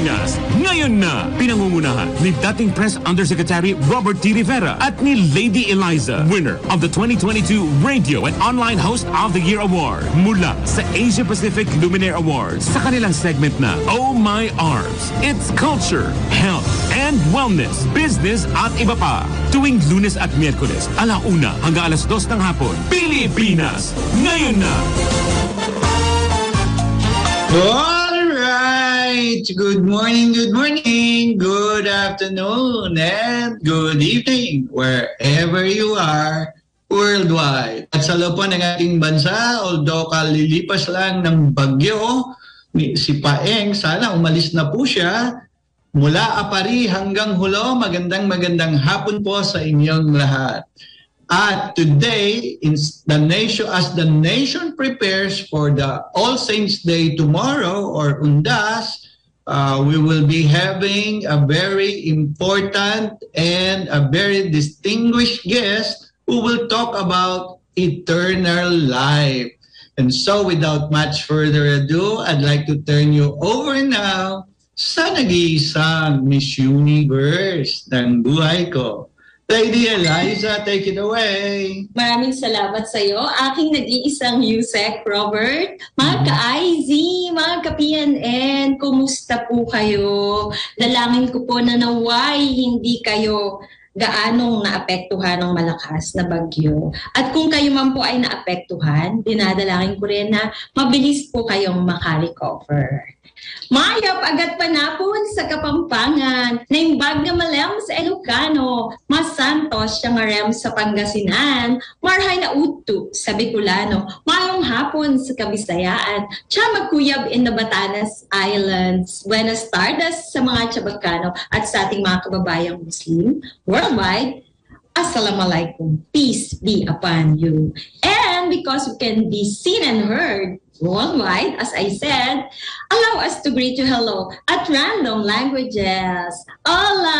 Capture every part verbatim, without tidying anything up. Pilipinas. Ngayon na, pinangungunahan ni dating Press Undersecretary Robert D. Rivera at ni Lady Eliza, winner of the twenty twenty-two Radio and Online Host of the Year Award mula sa Asia-Pacific Luminaire Awards sa kanilang segment na Oh My Arms. It's culture, health, and wellness, business at iba pa. Tuwing Lunes at Miyerkules, alauna hanggang alas dos ng hapon. Pilipinas, ngayon na! All right. Good morning, good morning, good afternoon, and good evening, wherever you are worldwide. At sa loob ng ating bansa, although kalilipas lang ng bagyo, si Paeng, sana umalis na po siya. Mula Apari hanggang Hulo, magandang magandang hapon po sa inyong lahat. At today, as the nation prepares for the All Saints Day tomorrow, or Undas, uh, we will be having a very important and a very distinguished guest who will talk about eternal life. And so, without much further ado, I'd like to turn you over now sa nag-iisang Miss Universe ng buhay ko. Lady Eliza, take it away. Maraming salamat sa iyo, aking nag-iisang U S E C, Robert. Mga ka-I Z, mga ka-P N N, kumusta po kayo? Dalangin ko po na naway hindi kayo gaanong naapektuhan ng malakas na bagyo. At kung kayo man po ay naapektuhan, dinadalangin ko rin na mabilis po kayong makarecover. Mayap agad panapon sa Kapampangan, naimbag na malam sa Ilocano, masantos siya ngarem sa Pangasinan, marhay na uto sa Bicolano, mayong hapon sa Kabisayaan, tsamagkuyab in the Batanes Islands, buenas tardes sa mga Chabacano at sa ating mga kababayang Muslim worldwide. Assalamualaikum, peace be upon you. And because we can be seen and heard worldwide, as I said, allow us to greet you hello at random languages. Hola,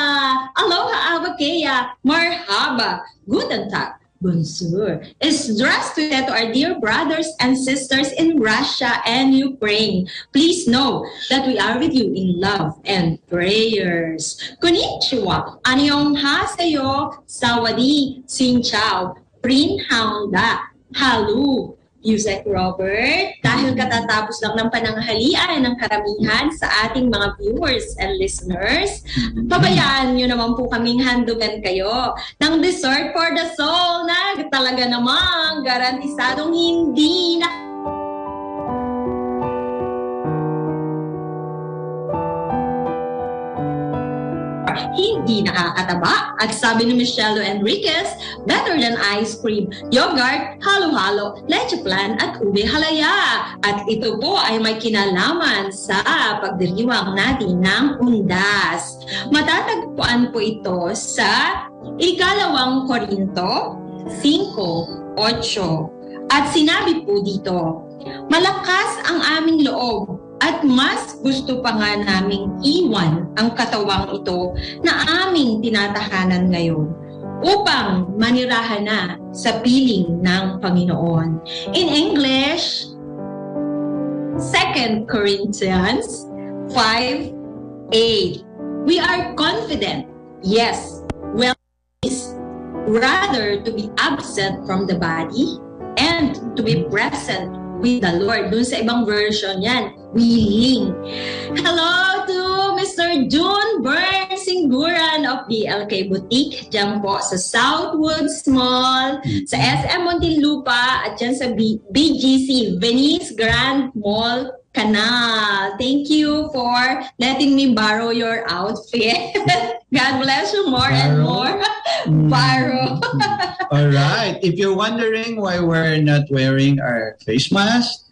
aloha, abakeya, marhaba, guten tag, bonjour. It's addressed to our dear brothers and sisters in Russia and Ukraine. Please know that we are with you in love and prayers. Konnichiwa, annyeong haseyo, sawadi, sinchao, prin haonda, halu. Yusek Robert, dahil katatapos lang ng pananghalian ng karamihan sa ating mga viewers and listeners, pabayaan nyo naman po kaming handugan kayo ng dessert for the soul na talaga namang garantisadong hindi na hindi nakakataba. At sabi ni Michelle Enriquez, better than ice cream, yogurt, halo-halo, leche plan at ube halaya. At ito po ay may kinalaman sa pagdiriwang natin ng Undas. Matatagpuan po ito sa Ikalawang Korinto five eight. At sinabi po dito, malakas ang aming loob at mas gusto pa nga naming iwan ang katawang ito na aming tinatahanan ngayon upang manirahan na sa piling ng Panginoon. In English, Second Corinthians five eight. We are confident, yes, well, rather to be absent from the body and to be present with the Lord. Dun sa ibang version yan, willing. Hello to Mister June Burns Singuran of the L K Boutique, dyan po sa Southwoods Mall, sa S M Montilupa, at dyan sa B G C, Venice Grand Mall, Canal. Thank you for letting me borrow your outfit. God bless you more borrow. and more. Borrow. All right. If you're wondering why we're not wearing our face mask,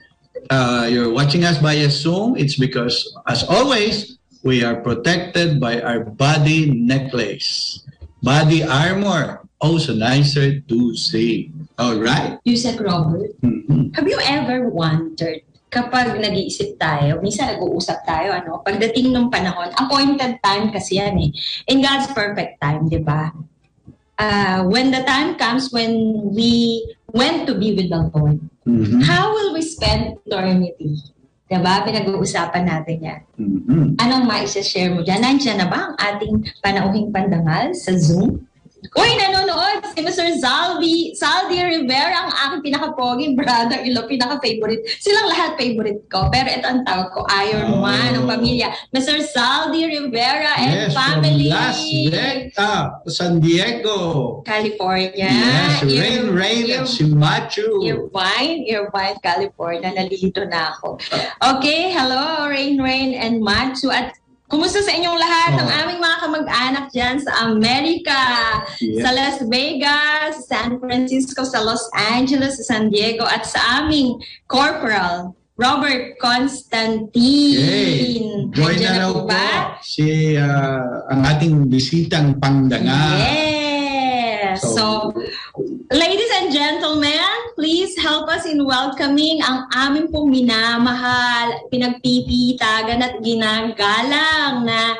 uh, you're watching us via Zoom. It's because, as always, we are protected by our body necklace, body armor, also nicer to see. All right. You said, Robert, mm-hmm. have you ever wondered? Kapag nag-iisip tayo, minsan nag-uusap tayo, ano, pagdating ng panahon, appointed time kasi yan eh. In God's perfect time, di ba? Uh, when the time comes when we went to be with the Lord, mm-hmm. how will we spend eternity? Diba? Pinag-uusapan natin yan. Mm-hmm. Anong maisashare mo dyan? Nandiyan na ba ang ating panauhing pandangal sa Zoom? Uy, nanonood si Mister Zaldy, Zaldy Rivera, ang aking pinaka-poging brother-in-law, pinaka-favorite. Silang lahat favorite ko, pero ito ang tawag ko, Iron oh. Man, ang pamilya. Mister Zaldy Rivera and yes, family. Yes, from Las Vegas, San Diego, California. Yes, Rain Rain at si Machu. Irvine, Irvine, California. Nalilito na ako. Okay, hello, Rain Rain and Machu at kumusta sa inyong lahat, oh. ang aming mga kamag-anak dyan sa Amerika, yeah. sa Las Vegas, San Francisco, sa Los Angeles, sa San Diego, at sa aming Corporal, Robert Constantine. Hey, join na raw po si uh, ang ating bisitang pangdanga. Yes. So, so, ladies and gentlemen, please help us in welcoming ang aming pong minamahal, pinagpipitagan at ginagalang na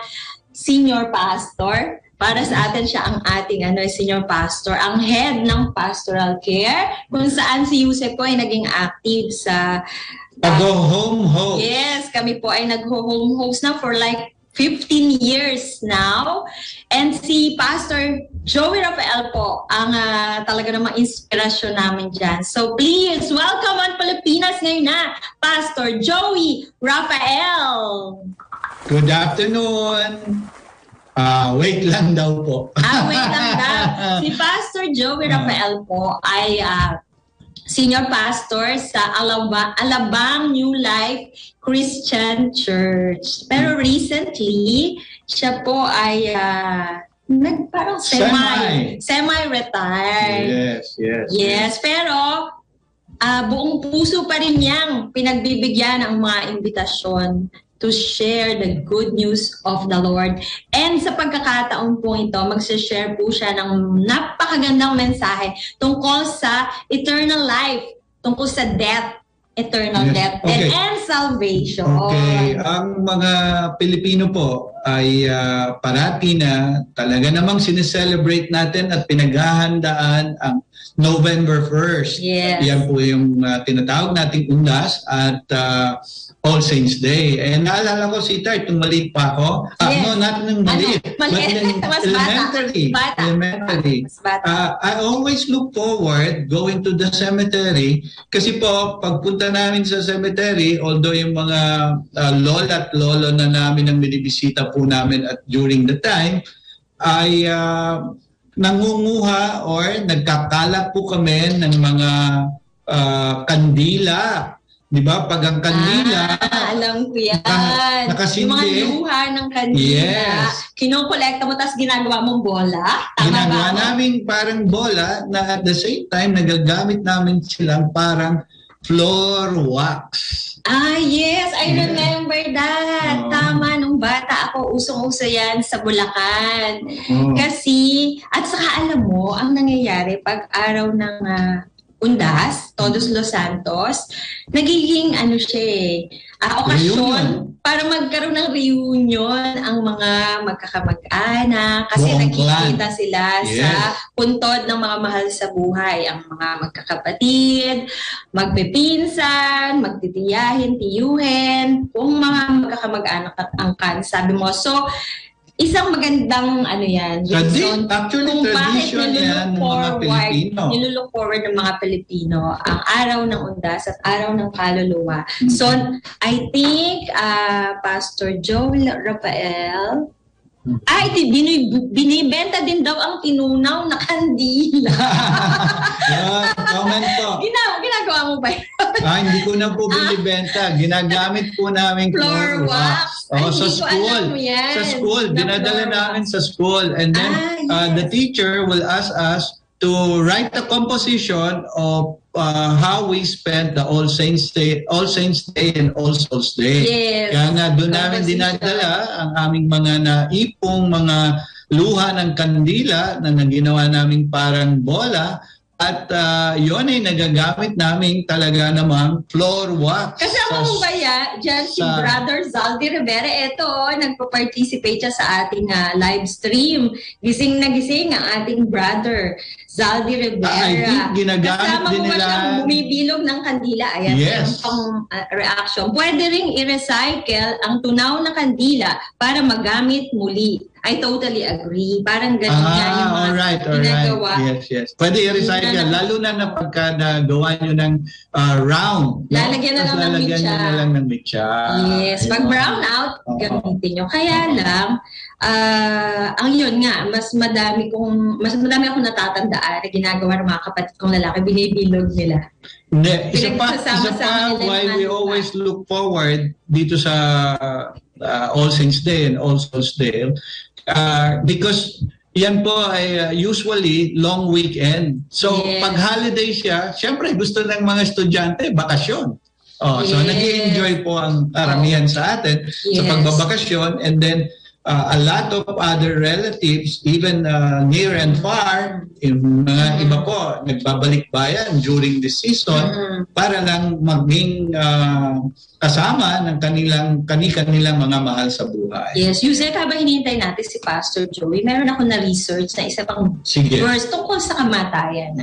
senior pastor. Para sa atin siya ang ating ano, senior pastor, ang head ng pastoral care, kung saan si Yusef po ay naging active sa... Nag-home host. Yes, kami po ay nag-home host na for like fifteen years now. And si Pastor Joey Rafael po ang uh, talaga namang inspirasyon namin dyan. So please, welcome on Pilipinas ngayon na, Pastor Joey Rafael. Good afternoon. Ah, uh, wait lang daw po. ah, wait lang daw. Si Pastor Joey Rafael po ay uh, senior pastor sa Alabang, Alabang New Life Christian Church. Pero recently, siya po ay uh, nag, parang semi, semi-retired. Yes, yes. Yes, yes. Pero uh, buong puso pa rin niyang pinagbibigyan ang mga imbitasyon to share the good news of the Lord. And sa pagkakataon po ito, magsishare po siya ng napakagandang mensahe tungkol sa eternal life, tungkol sa death, eternal yes. death, okay. and, and salvation. Okay, ang mga Pilipino po ay uh, parati na talaga namang sineselebrate natin at pinaghahandaan ang November first. Yes. Yan po yung uh, tinatawag nating Undas at uh, All Saints Day. Eh, naalala ko si Ita, itong maliit pa ako. Ah, yes. No, not nung maliit. Ano? Maliit. Mas elementary. Bata. Elementary. Mas bata. Uh, I always look forward going to the cemetery kasi po, pagpunta namin sa cemetery, although yung mga uh, lola at lolo na namin ang binibisita po namin at during the time, ay uh, nangunguha or nagkakalat po kami ng mga uh, kandila. Diba? Pag ang kandila... Ah, alam ko yan. Na, nakasindi. Yung mga luha ng kandila. Yes. Kinokolekta mo, tapos ginagawa mong bola. Tama ginagawa ba? Namin parang bola na at the same time, nagagamit namin silang parang floor wax. Ah, yes. I yeah. remember that. Oh. Tama. Nung bata ako, usong-uso yan sa Bulacan. Oh. Kasi, at saka alam mo, ang nangyayari pag araw ng... Uh, Undas, Todos Los Santos, nagiging ano siya eh, uh, okasyon para magkaroon ng reunion ang mga magkakamag-anak kasi wow, nakikita plan. Sila yes. sa puntod ng mga mahal sa buhay, ang mga magkakapatid, magpipinsan, magtitiyahin, tiyuhin, kung mga magkakamag-anak at angkan, sabi mo. So, isang magandang ano yan, reason actually, kung bakit nilulook forward, nilulook forward ng mga Pilipino ang araw ng Undas at araw ng kaluluwa. Mm-hmm. So, I think uh, Pastor Joel Rafael, mm-hmm. ay, bin- binibenta din daw ang tinunaw na kandila. yeah, comment po. Gina- ginagawa mo ba yun? ah, hindi ko na po binibenta. Ginagamit po namin floor wax. Oh, sa school. Sa school. Dinadala namin sa school. And then, ah, yes. uh, the teacher will ask us to write the composition of uh, how we spent the All Saints Day, All Saints Day and All Souls Day. Yes. Kaya nga, doon namin dinadala ang aming mga naipong mga luha ng kandila na naginawa namin parang bola. At uh, yun ay nagagamit namin talaga namang floor wax. Kasi ako mong baya, dyan si Brother Zaldy Rivera, eto, oh, nagpa-participate siya sa ating uh, live stream. Gising na gising ang ating brother. Zaldy Rivera. Kasama ko ba siyang bumibilog ng kandila? Ayan, yes. Ang uh, reaction. Pwede rin i-recycle ang tunaw na kandila para magamit muli. I totally agree. Parang ganun ah, yan yung mga right, ginagawa. Right. Yes, yes. Pwede i-recycle yan. Lalo na na pagka nagawa nyo ng uh, round. Lalagyan na lang, lalagyan ng na lang ng mitya. Yes. Ayun. Pag brown out, uh-huh. gamitin nyo. Kaya uh-huh. lang, uh, ang yun nga, mas madami kong, mas madami akong natatandaan na ginagawa ng mga kapatid kong lalaki. Binibilog nila. Ne, isa pa, isa pa why we always look forward dito sa uh, All Saints Day and All Souls Day. Uh, because yan po ay uh, usually long weekend. So yes. pag holiday siya, syempre gusto ng mga estudyante, bakasyon. Oh, yes. So nag-enjoy po ang karamihan oh. sa atin yes. sa pagbabakasyon. And then uh, a lot of other relatives, even uh, near and far, yung mga mm. iba po, nagbabalik bayan during this season mm. para lang maging uh, kasama ng kanilang kani-kanilang mga mahal sa buhay. Yes, Yusek, habang hinihintay natin si Pastor Joey, meron ako na-research na isa pang Sige. verse tungkol sa kamatayan.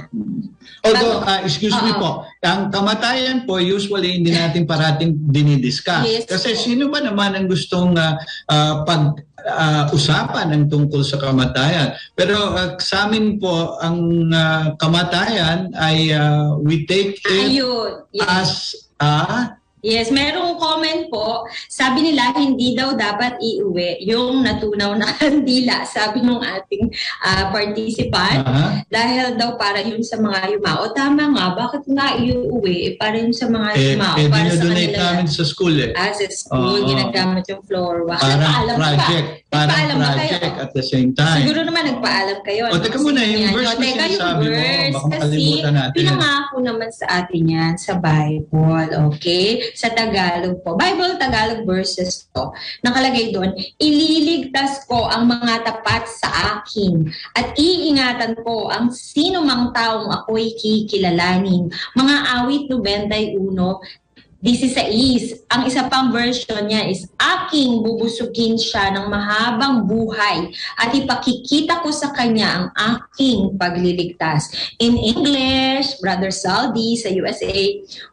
Although, uh, excuse Uh-oh. me po, ang kamatayan po usually hindi natin parating dinidiscuss. Yes. Kasi sino ba naman ang gustong uh, uh, pag Uh, usapan ang tungkol sa kamatayan. Pero uh, sa amin po, ang uh, kamatayan ay uh, we take it Ayun, yes. as a... Uh, yes, merong comment po. Sabi nila, hindi daw dapat iuwi yung natunaw na kandila, sabi ng ating uh, participant. Uh-huh. Dahil daw para yun sa mga yumao. Tama nga, bakit nga iuwi? Para yun sa mga eh, yumao. Eh, dinodonate namin sa school eh. Ah, sa school, uh-huh. ginagamit yung floor wax. Parang project. Pa. Parang project at the same time. Siguro naman nagpaalam kayo. O, teka muna, yung verse na sinasabi mo. Baka makalimutan natin. Kasi pinangako naman sa atin yan sa Bible, okay? Sa Tagalog po. Bible Tagalog verses to. Nakalagay doon, ililigtas ko ang mga tapat sa akin at iingatan ko ang sinumang taong ako'y kikilalanin. Mga awit ninety-one, sixteen. Ang isa pang version niya is, aking bubusukin siya ng mahabang buhay at ipakikita ko sa kanya ang aking pagliligtas. In English, Brother Zaldy sa U S A,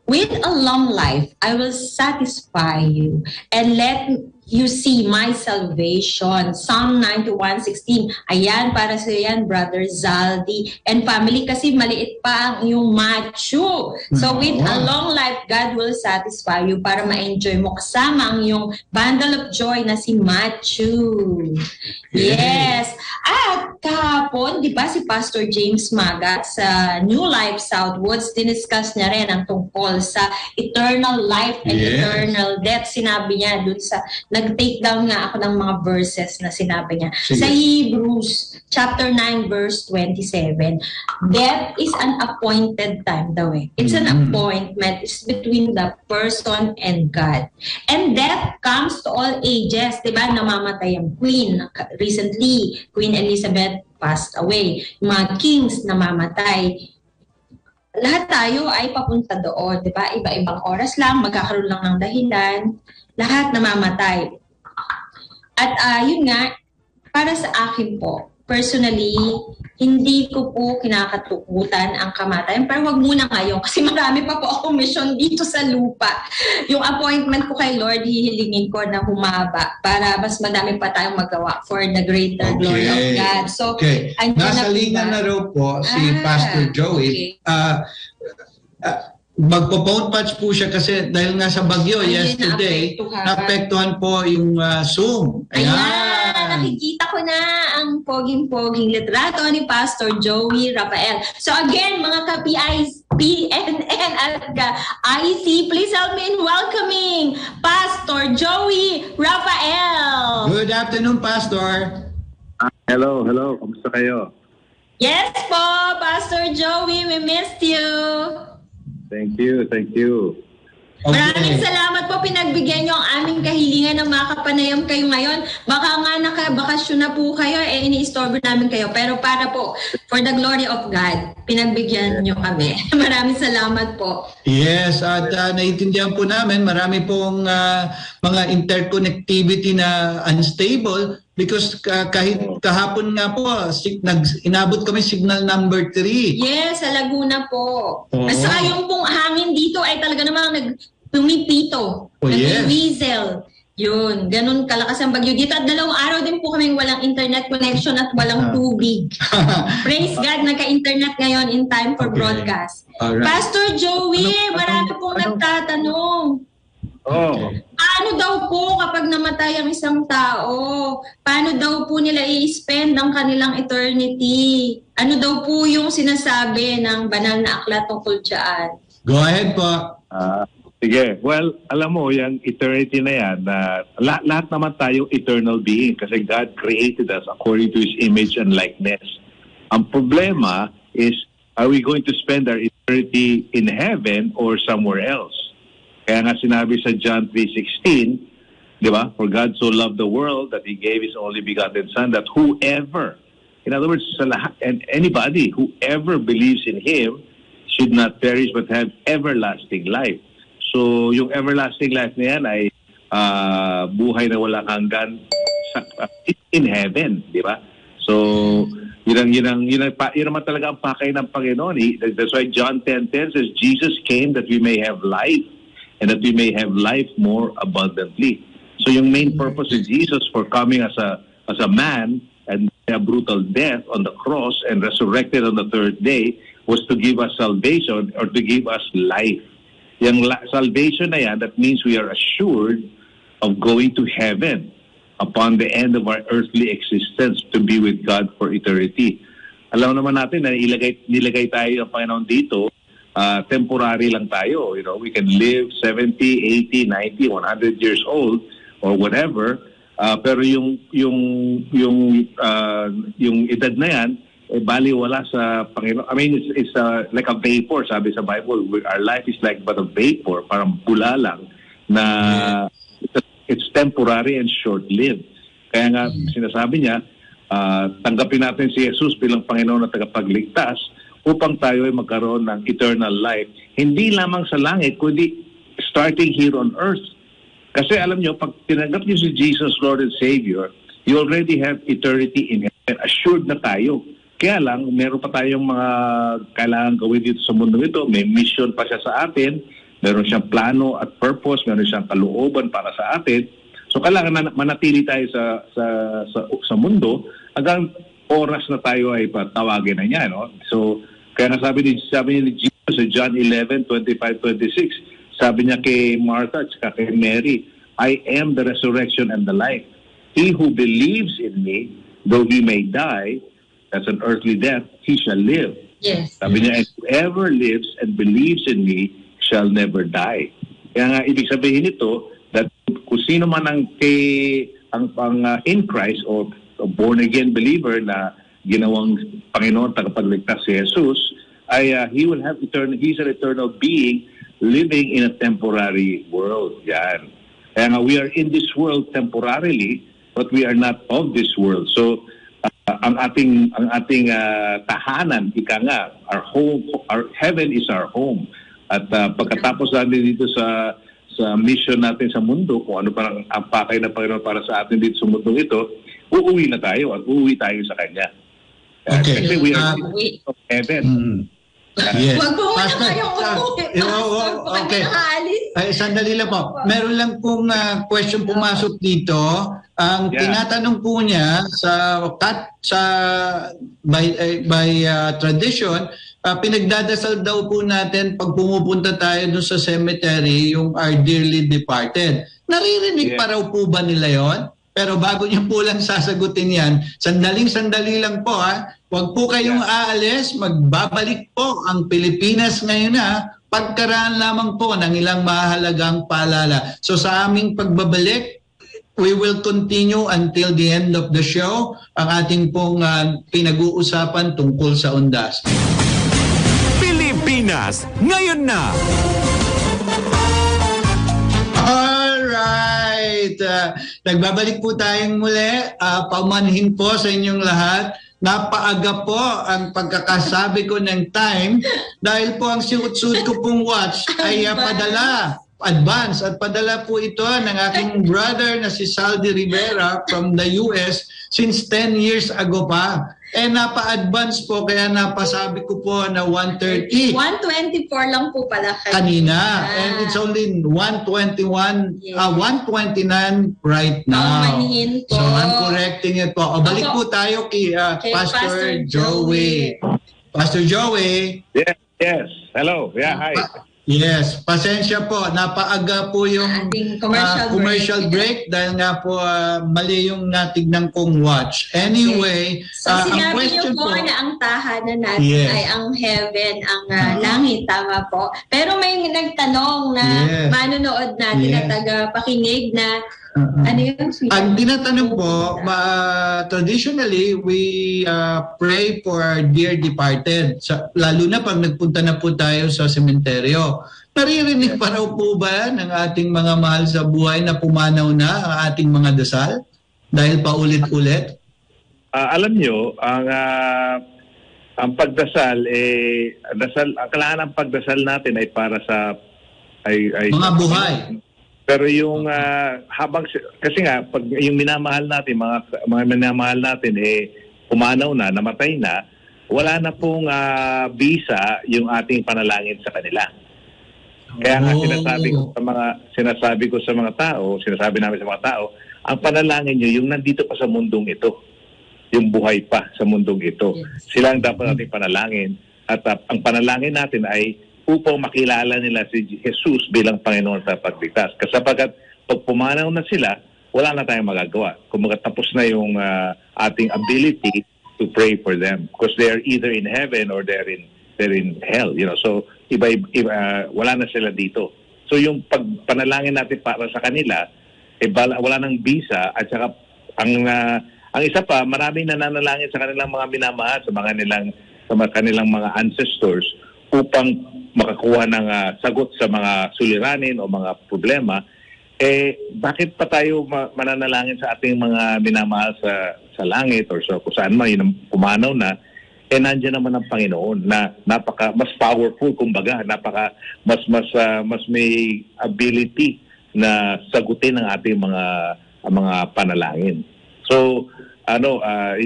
with a long life, I will satisfy you and let you see my salvation. Psalm ninety-one, sixteen. Ayan, para sa yan, Brother Zaldy and family, kasi maliit pa ang iyong Machu. So with a long life, God will satisfy you para ma-enjoy mo kasama ang iyong bundle of joy na si Machu. Yes. At kahapon, di ba si Pastor James Maga sa New Life Southwoods, diniscuss niya rin ang tungkol sa eternal life and yes. eternal death. Sinabi niya dun sa... Nag-take down nga ako ng mga verses na sinabi niya. Sige. Sa Hebrews chapter nine verse twenty-seven, death is an appointed time daw eh. It's mm-hmm. an appointment. It's between the person and God. And death comes to all ages. Diba? Namamatay ang queen. Recently, Queen Elizabeth passed away. Mga kings namamatay. Lahat tayo ay papunta doon. Diba? Iba-ibang oras lang. Magkakaroon lang ng dahilan. Lahat namamatay. At uh, yun nga, para sa akin po, personally, hindi ko po kinakatukutan ang kamatayan. Pero wag muna ngayon kasi marami pa po akong mission dito sa lupa. Yung appointment ko kay Lord, hihilingin ko na humaba para mas madami pa tayong magawa for the greater okay. glory of God. So, okay. Nasa linya na raw po si ah, Pastor Joey. Okay. Uh, uh, Magpo-phone patch po siya kasi dahil nga sa bagyo Ay, yesterday, naapektuhan po yung uh, Zoom. Ayan. Ayan, nakikita ko na ang poging-poging litrato ni Pastor Joey Rafael. So again, mga ka-P Is, P N N at ka-I C, please help me in welcoming Pastor Joey Rafael. Good afternoon, Pastor. Uh, hello, hello. Kamusta kayo? Yes po, Pastor Joey, we missed you. Thank you, thank you. Okay. Maraming salamat po, pinagbigyan niyo ang aming kahilingan na makapanayam kayo ngayon. Baka nga nakabakasyon na po kayo, eh ini-istorbo namin kayo. Pero para po, for the glory of God, pinagbigyan niyo kami. Maraming salamat po. Yes, at uh, naiintindihan po namin, marami pong uh, mga interconnectivity na unstable. Because uh, kahit kahapon nga po, sig- nag- inabot kami signal number three. Yes, sa Laguna po. Oh. At saka yung pong hangin dito ay talaga namang nagpumipito. Oh, nag-weasel. Yes. Yun, ganun kalakas ang bagyo dito. At dalawang araw din po kaming walang internet connection at walang tubig. Praise God, naka-internet ngayon in time for okay. broadcast. Right. Pastor Joey, ano, marami ano, pong ano, nagtatanong. Oh. Paano daw po kapag namatay ang isang tao? Paano daw po nila i-spend ang kanilang eternity? Ano daw po yung sinasabi ng banal na aklat tungkol dyan? Go ahead po. Ah, sige. Well, alam mo, yung eternity na yan, uh, lahat, lahat naman tayo eternal being kasi God created us according to His image and likeness. Ang problema is, are we going to spend our eternity in heaven or somewhere else? Kaya nga sinabi sa John three sixteen, di ba? For God so loved the world that He gave His only begotten Son, that whoever, in other words, sa lahat, and anybody, whoever believes in Him should not perish but have everlasting life. So yung everlasting life na yan ay uh, buhay na walang hanggan sa, uh, in heaven, di ba? So yun ang, yun ang, yun ang, yun naman talaga ang pakay ng Panginoon. He, that's why John ten ten says, Jesus came that we may have life and that we may have life more abundantly. So yung main purpose of Jesus for coming as a, as a man and a brutal death on the cross and resurrected on the third day was to give us salvation or to give us life. Yung la- salvation na yan, that means we are assured of going to heaven upon the end of our earthly existence to be with God for eternity. Alam naman natin na ilagay, nilagay tayo ang Panginoon dito, uh, temporary lang tayo. You know, we can live seventy, eighty, ninety, one hundred years old or whatever. Uh, pero yung yung yung uh, yung edad na yan, eh, baliwala sa Panginoon. I mean, it's, it's uh, like a vapor, sabi sa Bible. Our life is like but a vapor, parang bula lang, na it's temporary and short-lived. Kaya nga, sinasabi niya, uh, tanggapin natin si Jesus bilang Panginoon at tagapagligtas upang tayo ay magkaroon ng eternal life. Hindi lamang sa langit, kundi starting here on earth. Kasi alam niyo, pag tinanggap niyo si Jesus, Lord and Savior, you already have eternity in heaven. Assured na tayo. Kaya lang, meron pa tayong mga kailangan gawin dito sa mundo ito. May mission pa siya sa atin. Meron siyang plano at purpose. Meron siyang kalooban para sa atin. So, kailangan man- manatili tayo sa, sa, sa, sa mundo hanggang oras na tayo ay patawagin na niya. No? So, kaya nga sabi ni, sabi ni Jesus sa John eleven twenty-five to twenty-six, sabi niya kay Martha at kay Mary, I am the resurrection and the life. He who believes in me, though he may die, that's an earthly death, he shall live. Yes. Sabi niya, whoever lives and believes in me shall never die. Kaya nga, ibig sabihin ito, that kung sino man ang, kay, ang, ang uh, in Christ or, or born-again believer na ginawang Panginoon tagapagligtas si Jesus, ay uh, he will have eternal, he's an eternal being living in a temporary world. Yan. Kaya nga, we are in this world temporarily, but we are not of this world. So, Uh, ang ating ang ating uh, tahanan, ika nga, our home, our heaven is our home. At uh, pagkatapos natin dito sa sa mission natin sa mundo, kung ano parang ang pakay na Panginoon para sa atin dito sa mundo ito, uuwi na tayo at uuwi tayo sa Kanya. Uh, okay. Kasi we are um, in heaven. Mm. Uh, yes. Huwag po muna kayong umuwi. Huwag po kami nakaalis. Ay, sandali lang po. Meron lang pong uh, question pumasok dito. Ang yeah. tinatanong po niya sa, sa by, by uh, tradition, uh, pinagdadasal daw po natin pag pumupunta tayo dun sa cemetery, yung our dearly departed. Naririnig yeah. pa raw po ba nila yon? Pero bago niyo po lang sasagutin yan, sandaling-sandali lang po ha. Huwag po kayong yeah. aalis, magbabalik po ang Pilipinas ngayon ha. Pagkaraan lamang po ng ilang mahalagang paalala. So sa aming pagbabalik, we will continue until the end of the show ang ating pong uh, pinag-uusapan tungkol sa Undas. Pilipinas, ngayon na! Alright! Uh, nagbabalik po tayong muli. Uh, pamanhin po sa inyong lahat. Napaaga po ang pagkakasabi ko ng time dahil po ang siut-suit ko pong watch ay uh, padala advance at padala po ito ng aking brother na si Zaldy Rivera from the U S since ten years ago pa. Eh, napa-advance po, kaya napasabi ko po na one thirty. one twenty-four lang po pala kanina. kanina. Ah. And it's only one twenty-one, yes. uh, one twenty-nine right now. Pamanihin po. So, I'm correcting it po. O, balik po tayo kay, uh, kay Pastor, Pastor Joey. Joey. Pastor Joey. Yes, yes. Hello. Yeah, hi. Pa- yes. Pasensya po. Napaaga po yung commercial, uh, commercial break. break dahil nga po uh, mali yung natignan kong watch. Anyway, okay. So uh, sinabi niyo po, po na ang tahanan natin yes. ay ang heaven, ang uh, uh-huh. langit. Tama po. Pero may nagtanong na yes. manunood natin yes. na tagapakinig na Uh-huh. Ano yung ang tinatanong po, uh, traditionally, we uh, pray for our dear departed. Sa, lalo na pag nagpunta na po tayo sa sementeryo. Naririnig pa raw po ba ng ating mga mahal sa buhay na pumanaw na ang ating mga dasal? Dahil paulit-ulit? Uh, alam nyo, ang, uh, ang pagdasal, eh, dasal, ang kailangan ng pagdasal natin ay para sa... Ay, ay, mga buhay. Pero yung uh, habang kasi nga pag yung minamahal natin, mga mga minamahal natin eh pumanaw na, namatay na, wala na pong uh, bisa yung ating panalangin sa kanila. Kaya nga sinasabi ko sa mga sinasabi ko sa mga tao, sinasabi namin sa mga tao, ang panalangin niyo yung nandito pa sa mundong ito, yung buhay pa sa mundong ito. Sila ang dapat nating panalangin at uh, ang panalangin natin ay upang makilala nila si Jesus bilang Panginoon sa pagligtas. Kasapagat pag pumanaw na sila, wala na tayong magagawa. Kung magtapos na yung uh, ating ability to pray for them. Because they are either in heaven or they're in, they're in hell. You know, so, iba, iba, uh, wala na sila dito. So, yung pagpanalangin natin para sa kanila, eh, bala, wala nang bisa. At saka, ang, uh, ang isa pa, maraming nananalangin sa kanilang mga minamahal, sa mga nilang, sa kanilang mga ancestors, upang makakuha ng uh, sagot sa mga suliranin o mga problema, eh bakit pa tayo ma- mananalangin sa ating mga minamahal sa, sa langit or sa kung saan man, yun pumanaw na, eh nandiyan naman ang Panginoon na napaka mas powerful, kumbaga, napaka mas, mas, uh, mas may ability na sagutin ang ating mga, ang mga panalangin. So, ano, uh,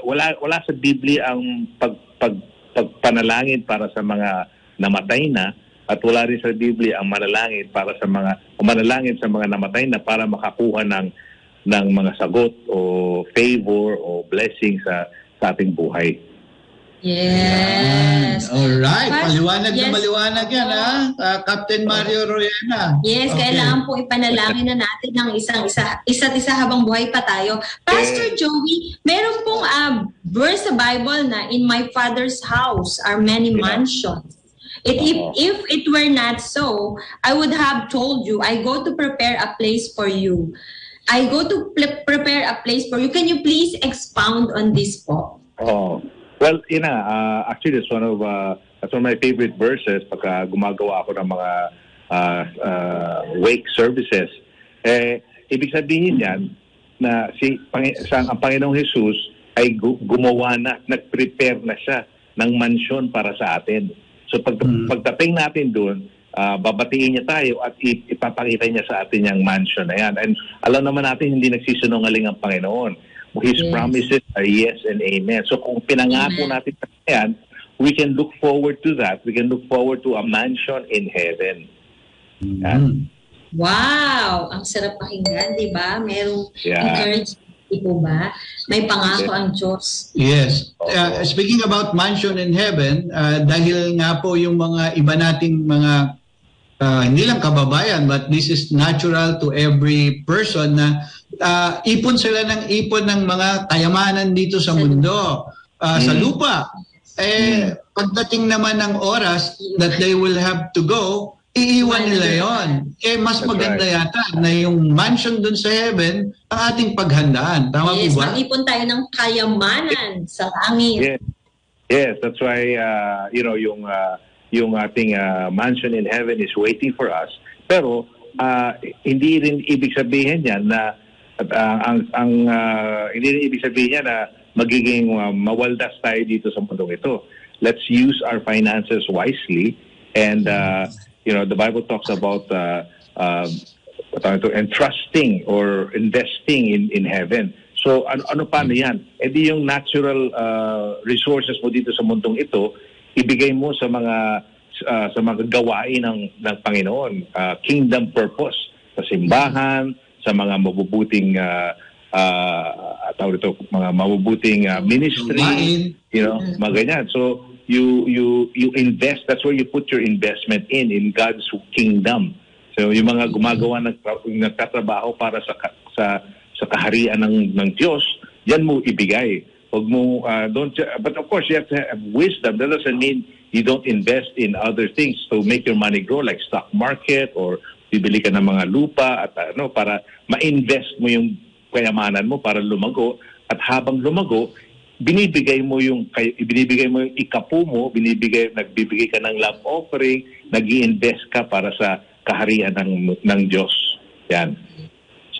wala, wala sa Biblia ang pag, pag, pagpanalangin para sa mga namatay na at wala rin sa Biblia ang manalangin para sa mga o manalangin sa mga namatay na para makakuha ng ng mga sagot o favor o blessing sa, sa ating buhay. Yes. Ayan. All right. Maliwanag yes. na maliwanag yan, ha? Uh, Captain Mario Roena. Yes, okay. Kailangan po ipanalangin na natin ng isang-isa, isa't isa habang buhay pa tayo. Pastor Joey, meron pong uh, verse sa Bible na, "In my Father's house are many mansions. It, if, if it were not so, I would have told you, I go to prepare a place for you. I go to pl- prepare a place for you." Can you please expound on this po? Oh. Well, you know, uh, actually, it's one of uh, that's one of my favorite verses pagka gumagawa ako ng mga uh, uh, wake services. Eh, ibig sabihin yan na si Pang- sa, ang Panginoong Jesus ay gu- gumawa na, nag-prepare na siya ng mansyon para sa atin. So pag, hmm. pagdating natin doon, uh, babatiin niya tayo at ipapakita niya sa atin yung mansyon na yan. And alam naman natin, hindi nagsisinungaling ang Panginoon. His yes. promises are yes and amen. So kung pinangako natin yan, we can look forward to that. We can look forward to a mansion in heaven. Mm-hmm. Wow! Ang sarap pakinggan, di ba? Merong yeah. encouragement, di ba? May pangako yes. ang Diyos. Yes. Uh, speaking about mansion in heaven, uh, dahil nga po yung mga iba nating mga Uh, hindi lang kababayan, but this is natural to every person na uh, ipon sila ng ipon ng mga kayamanan dito sa mundo, uh, mm. sa lupa. Eh, mm. pagdating naman ng oras that they will have to go, iiwan nila yon. Eh, mas That's maganda right. yata na yung mansion dun sa heaven ang ating paghandaan. Tama yes, po ba? Yes, mag-ipon tayo ng kayamanan sa langit. Yes. Yes, that's why, uh, you know, yung... Uh, yung ating uh, mansion in heaven is waiting for us. Pero uh, hindi rin ibig sabihin niya na uh, ang, ang uh, hindi rin ibig sabihin niya na magiging uh, mawaldas tayo dito sa mundong ito. Let's use our finances wisely, and uh, you know, the Bible talks about uh, um, entrusting or investing in, in heaven. So ano, ano paano yan? E di yung natural uh, resources mo dito sa mundong ito, ibigay mo sa mga uh, sa mga gawain ng, ng Panginoon. Uh, kingdom purpose. Sa simbahan, sa mga mabubuting uh, uh, tawag ito, mga mabubuting uh, ministry. Mine. You know, mga ganyan. So you you you invest. That's where you put your investment in, in God's kingdom. So yung mga gumagawa ng nagtatrabaho para sa sa sa kaharian ng ng Diyos, yan mo ibigay. Huwag mo, uh, don't, but of course, you have to have wisdom. That doesn't mean you don't invest in other things to make your money grow, like stock market or bibili ka ng mga lupa at ano, para ma-invest mo yung kayamanan mo para lumago. At habang lumago, binibigay mo yung, binibigay mo yung ikapu mo, binibigay, nagbibigay ka ng love offering, nag-i-invest ka para sa kaharian ng, ng Diyos. Yan.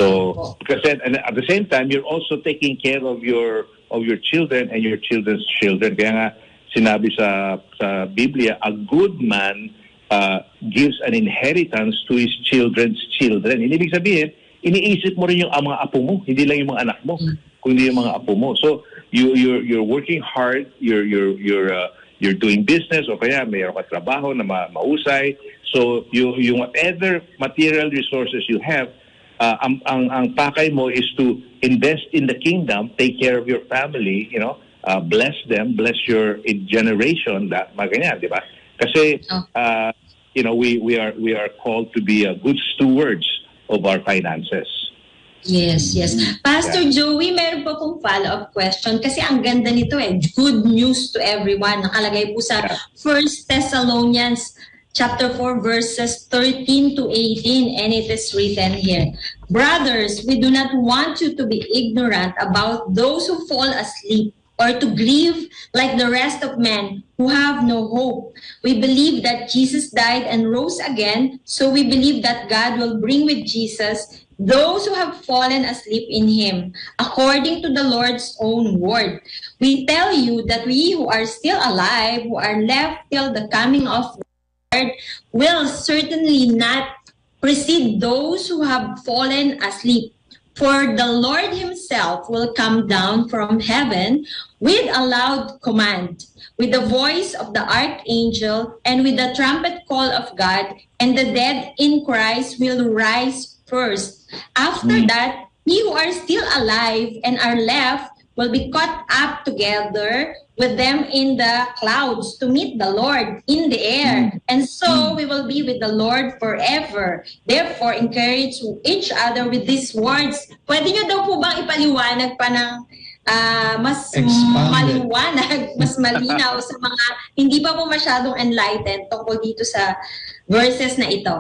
So, because then, and at the same time, you're also taking care of your of your children and your children's children. Kaya nga sinabi sa sa Biblia, a good man uh, gives an inheritance to his children's children. Ibig sabihin, iniisip mo rin yung mga apo mo, hindi lang yung mga anak mo, kundi yung mga apo mo. So, you you're you're working hard, you're you're you're uh, you're doing business, o kaya mayroon ka trabaho na ma- mausay. So, you yung whatever material resources you have, Uh, ang, ang, ang pakay mo is to invest in the kingdom, take care of your family, you know, uh, bless them, bless your generation, that maganya, di ba? Kasi, uh, you know, we we are we are called to be a good stewards of our finances. Yes, yes. Pastor yeah. Joey, meron po kong follow-up question kasi ang ganda nito eh. Good news to everyone. Nakalagay po sa yeah. First Thessalonians Chapter four, verses thirteen to eighteen, and it is written here, "Brothers, we do not want you to be ignorant about those who fall asleep or to grieve like the rest of men who have no hope. We believe that Jesus died and rose again, so we believe that God will bring with Jesus those who have fallen asleep in him, according to the Lord's own word. We tell you that we who are still alive, who are left till the coming of the will certainly not precede those who have fallen asleep. For the Lord himself will come down from heaven with a loud command, with the voice of the archangel, and with the trumpet call of God, and the dead in Christ will rise first. After that, we who are still alive and are left will be caught up together with them in the clouds to meet the Lord in the air. And so we will be with the Lord forever. Therefore, encourage each other with these words." Pwede nyo daw po bang ipaliwanag pa ng uh, mas Expanded. maliwanag, mas malinaw sa mga hindi pa po masyadong enlightened tungkol dito sa verses na ito?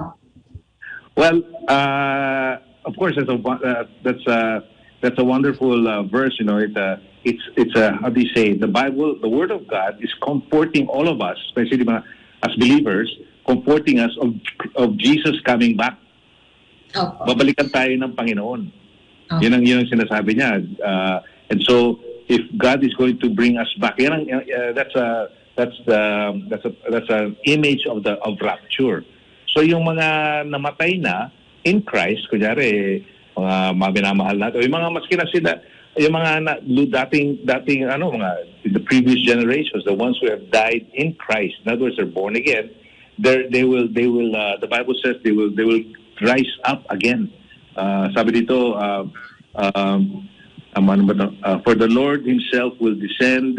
Well, uh, of course, that's a, uh, that's a, that's a wonderful uh, verse, you know, it uh, It's it's a how do you say the Bible, the Word of God is comforting all of us, especially as believers, comforting us of of Jesus coming back. Oh. Babalikan tayo ng Panginoon. Oh. Yun ang yun ang sinasabi niya. Uh, and so, if God is going to bring us back, yan ang, uh, that's a that's the that's a that's an image of the of rapture. So yung mga namatay na in Christ, kunyari mga minamahal natin, yung mga maski na sila. Yung mga na, dating, dating, ano, mga, the previous generations, the ones who have died in Christ, in other words, they're born again. They're, they will, they will. Uh, the Bible says they will, they will rise up again. Uh, sabi dito, uh, um, uh, for the Lord Himself will descend,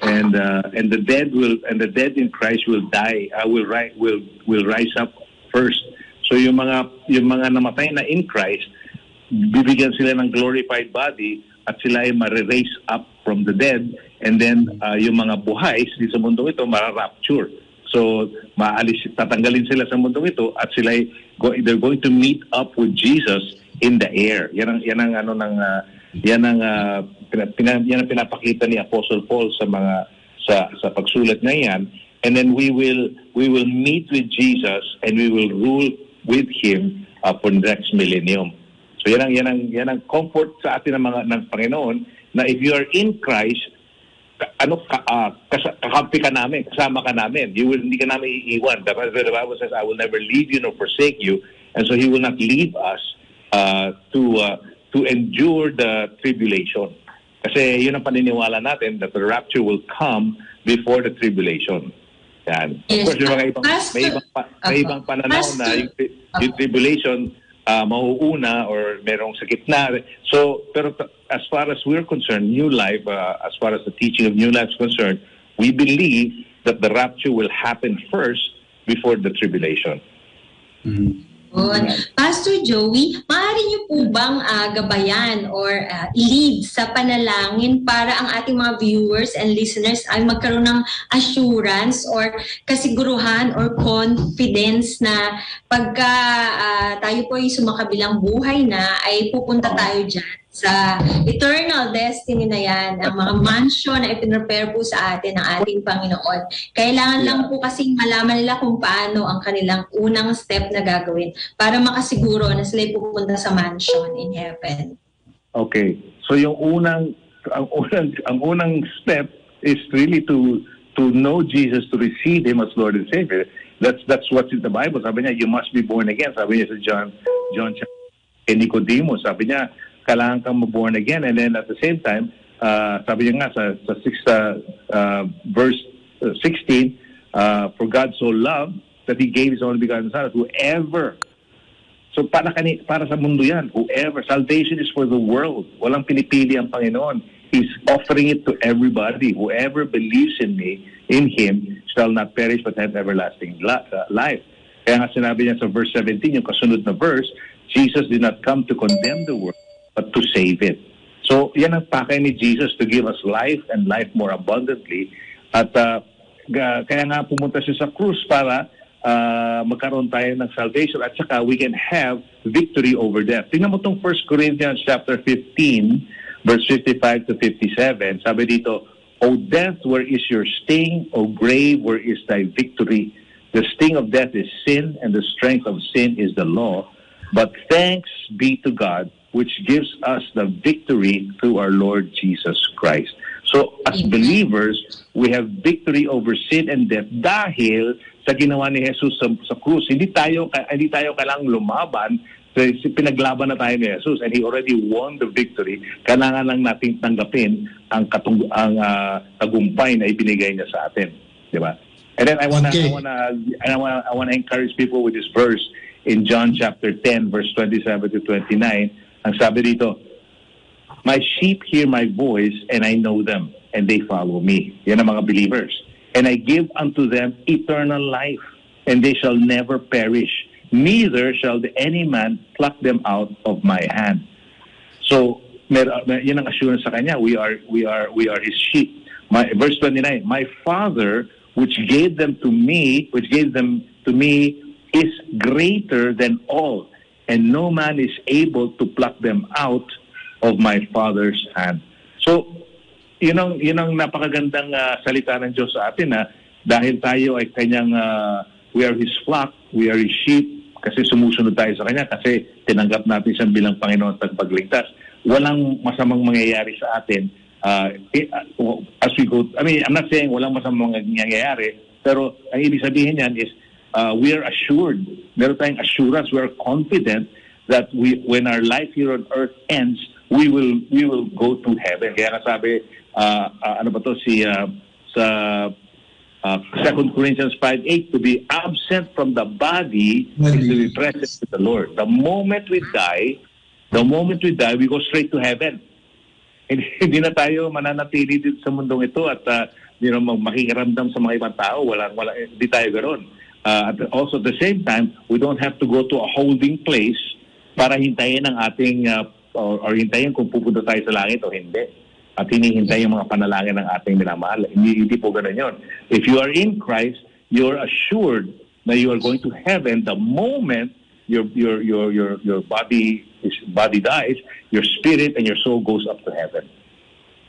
and uh, and the dead will, and the dead in Christ will die. I uh, will rise, will will rise up first. So yung mga yung mga namatay na in Christ, bibigyan sila ng glorified body. At sila ay ma-raise up from the dead, and then uh, yung mga buhay sa mundong ito mara-rapture. So, maalis, tatanggalin sila sa mundong ito at sila ay go, they're going to meet up with Jesus in the air. Yan ang yan ang ano ng uh, yan ang uh, pina, yan ang pinapakita ni Apostle Paul sa mga sa sa pagsulat na yan. And then we will we will meet with Jesus and we will rule with him uh, for the next millennium. So yan ang, yan ang, yan ang comfort sa atin ng mga ng Panginoon na if you are in Christ, ka, ano ka, uh, kas, kakampi ka namin, kasama ka namin. You will, hindi ka namin iiwan. The Bible says, "I will never leave you nor forsake you." And so he will not leave us uh, to uh, to endure the tribulation. Kasi yun ang paniniwala natin, that the rapture will come before the tribulation. Yan. Yes. Of course, yung mga ibang, Pastor, may ibang, pa, may okay. ibang pananaw Pastor, na yung, yung tribulation uh, mauuna or merong sa gitna. So, pero as far as we're concerned, New Life, uh, as far as the teaching of New Life is concerned, we believe that the rapture will happen first before the tribulation. Mm-hmm. Pastor Joey, maaari niyo po bang uh, gabayan or uh, lead sa panalangin para ang ating mga viewers and listeners ay magkaroon ng assurance or kasiguruhan or confidence na pagka uh, tayo po ay sumakabilang buhay na ay pupunta tayo dyan sa eternal destiny na yan, ang mga mansion na ipinrepare po sa atin ng ating Panginoon. Kailangan yeah. lang po kasing malaman nila kung paano ang kanilang unang step na gagawin para makasiguro na sila'y pupunta sa mansion in heaven. Okay. So yung unang ang unang ang unang step is really to to know Jesus, to receive Him as Lord and Savior. That's that's what's in the Bible. Sabi niya, you must be born again. Sabi niya sa John John and Nicodemus, sabi niya, kailangan kang born again. And then at the same time, uh, sabi niya nga sa, sa six, uh, uh, verse sixteen, uh, for God so loved that He gave His only begotten Son, whoever. So para, kani, para sa mundo yan, whoever. Salvation is for the world. Walang pinipili ang Panginoon. He's offering it to everybody. Whoever believes in me, in Him, shall not perish but have everlasting life. Kaya nga sinabi niya sa verse seventeen, yung kasunod na verse, Jesus did not come to condemn the world, but to save it. So, yan ang pakay ni Jesus to give us life and life more abundantly. At uh, kaya nga pumunta siya sa krus para uh, magkaroon tayo ng salvation at saka we can have victory over death. Tingnan mo itong First Corinthians chapter fifteen, verse fifty-five to fifty-seven. Sabi dito, O death, where is your sting? O grave, where is thy victory? The sting of death is sin, and the strength of sin is the law. But thanks be to God, which gives us the victory through our Lord Jesus Christ. So, as believers, we have victory over sin and death dahil sa ginawa ni Jesus sa, sa krus. Hindi tayo, hindi tayo kailangang lumaban. Pinaglaban na tayo ni Jesus and He already won the victory. Kailangan lang nating tanggapin ang, katung- ang uh, tagumpay na ibinigay niya sa atin. Diba? And then I wanna, okay. I wanna, I wanna, I wanna encourage people with this verse in John chapter ten, verse twenty-seven to twenty-nine. Ang sabi dito, my sheep hear my voice, and I know them, and they follow me. Yan ang mga believers. And I give unto them eternal life, and they shall never perish. Neither shall any man pluck them out of my hand. So, mer- mer- yan ang assurance sa kanya. We are, we are, we are His sheep. My, verse twenty-nine, my Father, which gave them to me, which gave them to me, is greater than all. And no man is able to pluck them out of my Father's hand. So, yun ang, yun ang napakagandang uh, salita ng Diyos sa atin. Ha? Dahil tayo ay kanyang, uh, we are His flock, we are His sheep, kasi sumusunod tayo sa Kanya, kasi tinanggap natin siyang bilang Panginoon at pagligtas. Walang masamang mangyayari sa atin. Uh, as we go, I mean, I'm not saying walang masamang mangyayari, pero ang ibig sabihin niyan is, Uh, we are assured, meron tayong assurance, we are confident that we, when our life here on earth ends, we will we will go to heaven. Kaya nasabi, uh, uh, ano ba to, si, uh, sa uh, Second Corinthians five eight, to be absent from the body is to be present with the Lord. The moment we die, the moment we die, we go straight to heaven. Hindi na tayo mananatili dito sa mundong ito at uh, you know, makikiramdam sa mga ibang tao, wala, wala, hindi tayo ganoon. Uh, at also at the same time, we don't have to go to a holding place para hintayin ang ating, uh, or, or hintayin kung pupunta tayo sa langit o hindi. At hinihintay yung mga panalangin ng ating minamahal. Hindi, hindi po ganun yun. If you are in Christ, you're assured na you are going to heaven the moment your your your your your body body dies, your spirit and your soul goes up to heaven.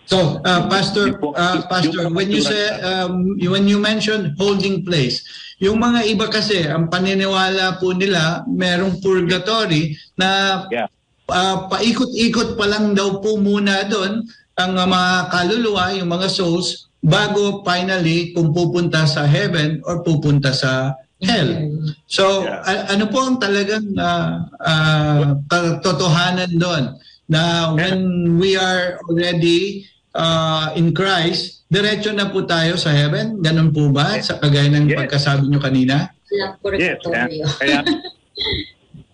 So, uh, Pastor, uh, Pastor, when you say, um, when you mentioned holding place, yung mga iba kasi, ang paniniwala po nila, merong purgatory na yeah. uh, paikot-ikot pa lang daw po muna doon ang mga kaluluwa, yung mga souls, bago finally kung pupunta sa heaven or pupunta sa hell. So yeah. a- ano po ang talagang uh, uh, katotohanan doon na when we are already uh, in Christ, diretso na po tayo sa heaven? Ganun po ba? Yes. Sa kagaya ng yes. pagkasabi nyo kanina? Yeah, yes. Kaya, kaya,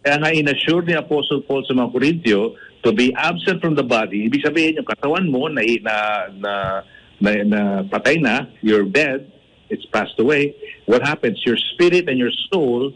kaya nga in-assure ni Apostle Paul sa mga Korintyo to be absent from the body. Ibig sabihin yung katawan mo na, na, na, na, na patay na, your dead, it's passed away. What happens? Your spirit and your soul,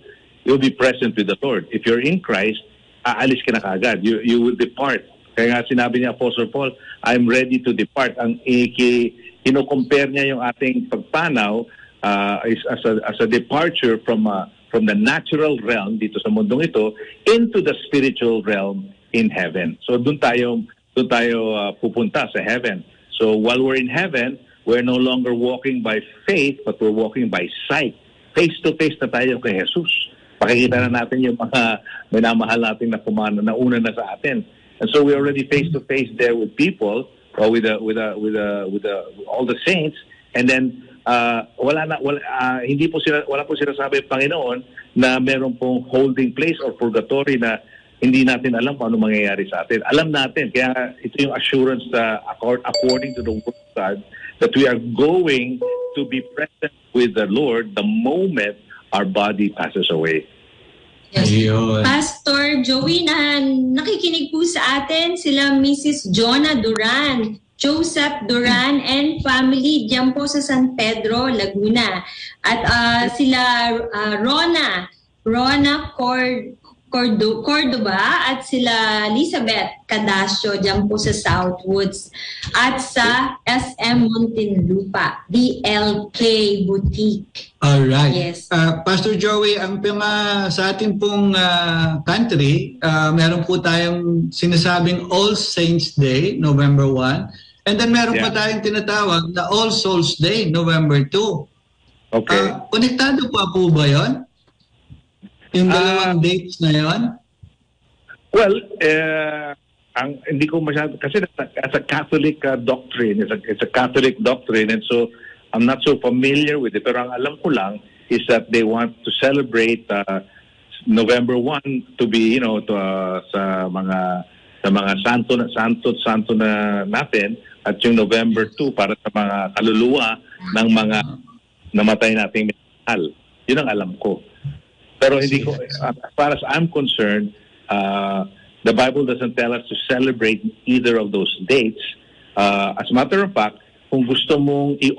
you'll be present with the Lord. If you're in Christ, aalis ka na kaagad. You, you will depart. Kaya nga sinabi ni Apostle Paul, I'm ready to depart. Ang ino-compare niya yung ating pagpanaw uh, is as a, as a departure from uh, from the natural realm dito sa mundong ito into the spiritual realm in heaven. So doon tayo, doon tayo uh, pupunta sa heaven. So while we're in heaven, we're no longer walking by faith, but we're walking by sight. Face-to-face na tayo kay Jesus. Pakikita na natin yung mga minamahal natin na pumanaw na una na sa atin. And so we're already face-to-face there with people, or with a, with a, with a, with a, with all the saints. And then, uh, wala na, wala, uh, hindi po sila, wala po sila sabi ng Panginoon na meron pong holding place or purgatory na hindi natin alam paano mangyayari sa atin. Alam natin, kaya ito yung assurance na accord, according to the Word of God, that we are going to be present with the Lord the moment our body passes away. Yes. Ayun. Pastor Joey, na nakikinig po sa atin sila Missus Jonah Duran, Joseph Duran and family diyan po sa San Pedro, Laguna. At uh, sila uh, Rona, Rona Cord- Cordo- Cordoba at sila Elizabeth Cadasio diyan po sa Southwoods. At sa S M Montilupa, the L K Boutique. Alright. Yes. Uh, Pastor Joey, ang pima sa ating pong uh, country, uh, meron po tayong sinasabing All Saints Day, November first. And then meron yeah. pa tayong tinatawag na All Souls Day, November second. Okay. Uh, konektado pa po ba yun? Yung dalawang uh, dates na yun? Well, uh, ang, hindi ko masyado, kasi it's a, it's a Catholic uh, doctrine. It's a, it's a Catholic doctrine. And so, I'm not so familiar with it, pero ang alam ko lang is that they want to celebrate uh, November first to be, you know, to, uh, sa mga sa mga santo na santo santo na natin, at yung November second para sa mga kaluluwa ng mga namatay nating minamahal. Yun ang alam ko. Pero hindi ko, as far as I'm concerned, uh, the Bible doesn't tell us to celebrate either of those dates. Uh, as a matter of fact, kung gusto mong i-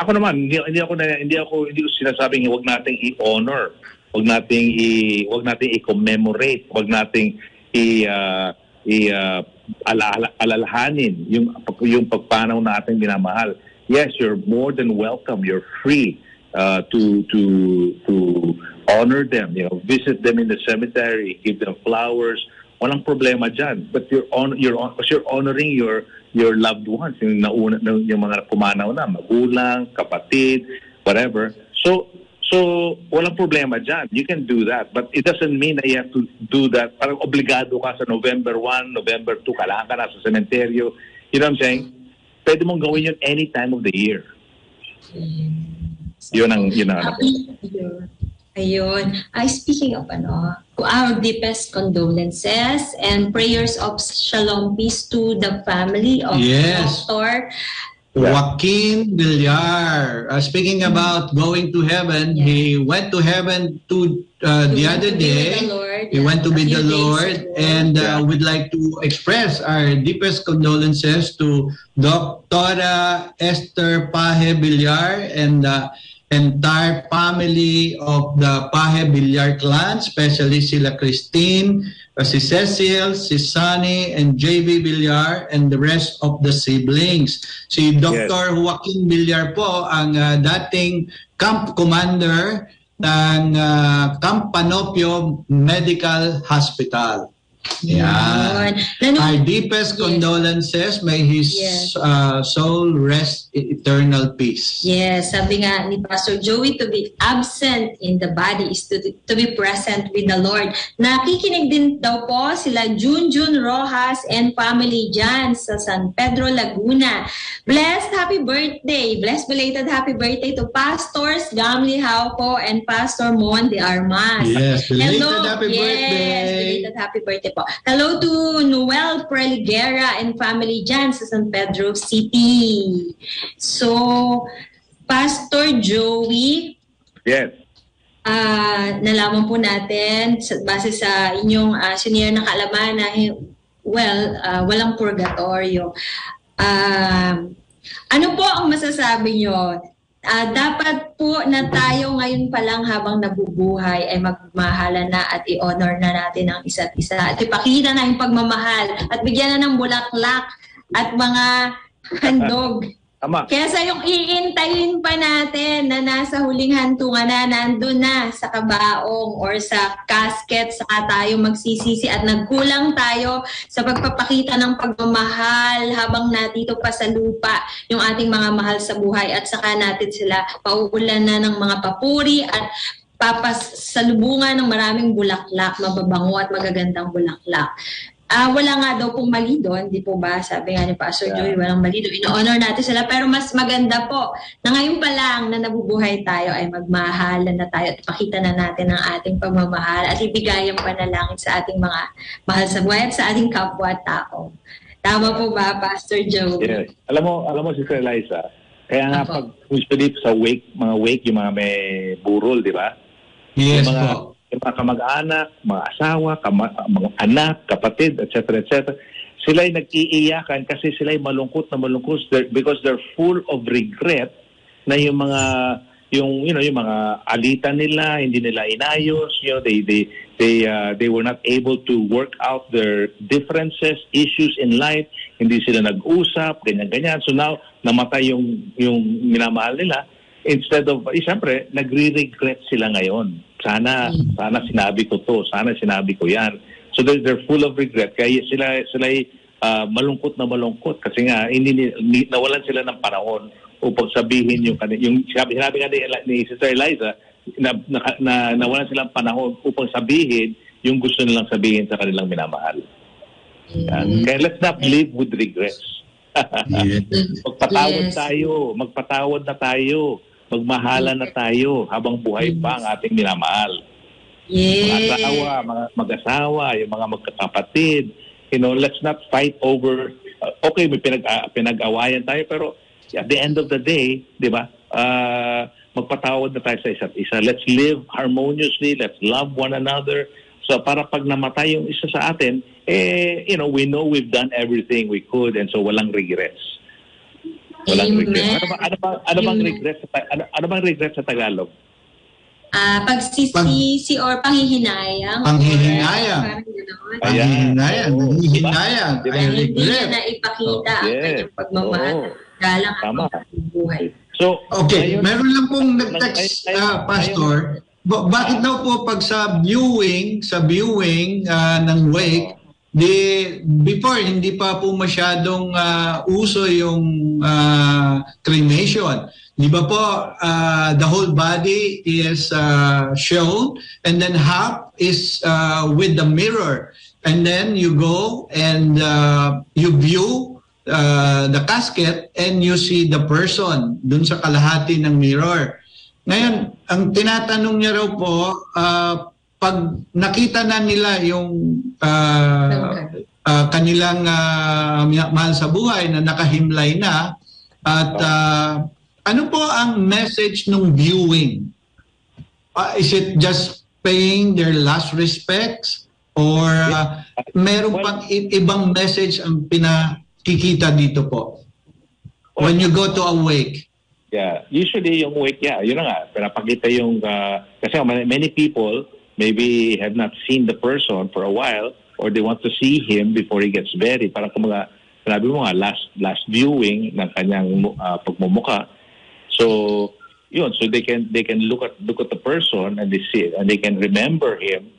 ako naman hindi, hindi ako na, hindi ako hindi ko sinasabing huwag nating i-honor, huwag nating i huwag nating i-commemorate, huwag nating i uh, i uh, ala- alalahanin yung yung pagpanaw na ating minamahal. Yes, you're more than welcome, you're free uh, to to to honor them, you know, visit them in the cemetery, give them flowers, walang problema diyan, but you're on you're on, you're honoring your your loved ones, yung, nauna, yung mga pumanaw na, magulang, kapatid, whatever. So, so walang problema dyan. You can do that. But it doesn't mean that you have to do that. Parang obligado ka sa November first, November second, kailangan ka na sa sementeryo. You know what I'm saying? Pwede mong gawin yun any time of the year. Yun ang, yun ang. Ayun. Uh, speaking of ano, our deepest condolences and prayers of shalom peace to the family of yes. Doctor Joaquin Villar. Uh, speaking mm-hmm. about going to heaven, yeah. he went to heaven to, uh, to the other to day. He yeah. went to meet the Lord, ago. and uh, yeah. we'd like to express our deepest condolences to Doctor Esther Pahe Villar and uh, entire family of the Pahe Villar clan, especially sila Christine, uh, si Cecil, si Sunny, and J V Villar, and the rest of the siblings. Si Doctor Yes. Joaquin Villar po ang uh, dating camp commander ng uh, Camp Panopio Medical Hospital. Yeah. Then, our deepest yes. condolences. May his yes. uh, soul rest in eternal peace. Yes, sabi nga ni Pastor Joey, to be absent in the body is to, to be present with the Lord. Nakikinig din daw po sila June June Rojas and family dyan sa San Pedro, Laguna. Blessed happy birthday. Blessed belated happy birthday to Pastors Gamli Haupo and Pastor Mon de Armas. Yes, belated Hello. happy yes, birthday. Yes, belated happy birthday po. Hello to Noel Preligera and family dyan sa San Pedro City. So, Pastor Joey. Yes. Uh, nalaman po natin, base sa inyong uh, senior na kaalaman na, well, uh, walang purgatorio. Uh, ano po ang masasabi nyo? Uh, dapat po na tayo ngayon pa lang habang nabubuhay ay magmahalan na at i-honor na natin ang isa't isa at ipakita na yung pagmamahal at bigyan na ng bulaklak at mga handog. Tama. Kesa yung iintayin pa natin na nasa huling hantungan na nandun na sa kabaong or sa casket saka tayo magsisisi at nagkulang tayo sa pagpapakita ng pagmamahal habang natito pa sa lupa yung ating mga mahal sa buhay at saka natin sila pauulan na ng mga papuri at papasalubungan ng maraming bulaklak, mababango at magagandang bulaklak. Ah, wala nga daw pong mali doon, di po ba? Sabi nga ni Pastor yeah. Joey, walang mali doon. Ino-honor natin sila. Pero mas maganda po na ngayon pa lang na nabubuhay tayo ay magmahalan na tayo at pakita na natin ang ating pagmamahal at ibigay ang panalangin sa ating mga mahal sa buhay at sa ating kapwa at tao. Tama po ba, Pastor Joey? Yes. Alam mo, alam mo, Sister Eliza, kaya nga Apo. pag usually sa wake, mga wake, yung mga may burol, di ba? Yes mga, po. Yung mga kamag-anak, mga asawa, kama, mga anak, kapatid, et cetera, et cetera. Sila'y nag-iiyakan kasi sila'y malungkot na malungkot because they're full of regret na yung mga, yung, you know, yung mga alitan nila, hindi nila inayos, you know, they, they, they, uh, they were not able to work out their differences, issues in life, hindi sila nag-usap, ganyan-ganyan. So now, namatay yung, yung minamahal nila. Instead of, eh, siyempre, nagre-regret sila ngayon. Sana, mm. sana sinabi ko to, sana sinabi ko yan. So they're, they're full of regret. Kaya sila, sila uh, malungkot na malungkot kasi nga, hindi, nawalan sila ng panahon upang sabihin yung, yung sinabi, sinabi nga ni, ni Sister Eliza, na, na, na, nawalan sila ng panahon upang sabihin yung gusto nilang sabihin sa kanilang minamahal. Mm. Kaya let's not live with regrets. yes. Magpatawad yes. tayo, magpatawad na tayo. Magmahalan na tayo habang buhay pa ang ating minamahal. Yes. Mga asawa, mga mag-asawa, yung mga magkakapatid. You know, let's not fight over, uh, okay, may pinag, uh, pinag-awayan tayo, pero at the end of the day, di ba, uh, magpatawad na tayo sa isa't isa. Let's live harmoniously, let's love one another. So para pag namatay yung isa sa atin, eh, you know, we know we've done everything we could and so walang regrets. Walang Amen. Regret. Ano ba, ano ba, ano bang regret sa ano, ano bang regret sa Tagalog? Ah, uh, pagsisisi Pag, or panghihinayang. Panghihinayang. Panghihinayang. Panghihinayang. Hindi na naipakita oh, yes. ang kanyang pagmamahal. Oh. Galang ang buhay. So, okay, ayun, meron lang pong nag-text, uh, Pastor. Ba- bakit daw po pag sa viewing, sa viewing uh, ng wake, Di, before, hindi pa po masyadong uh, uso yung uh, cremation. Di ba po, uh, the whole body is uh, shown and then half is uh, with the mirror. And then you go and uh, you view uh, the casket and you see the person dun sa kalahati ng mirror. Ngayon, ang tinatanong niya raw po, uh, pag nakita na nila yung uh, uh, kanilang uh, mahal sa buhay na nakahimlay na, at uh, ano po ang message ng viewing? Uh, is it just paying their last respects? Or uh, meron pang ibang message ang pinakikita dito po? When you go to a wake? Yeah, usually yung wake, yeah, yun nga, pinapakita yung, uh, kasi many people, maybe have not seen the person for a while, or they want to see him before he gets buried. Parang kung mga, sinabi mo nga, last, last viewing ng kanyang uh, pagmumuka. So, yun, so they can, they can look at, look at the person and they see it, and they can remember him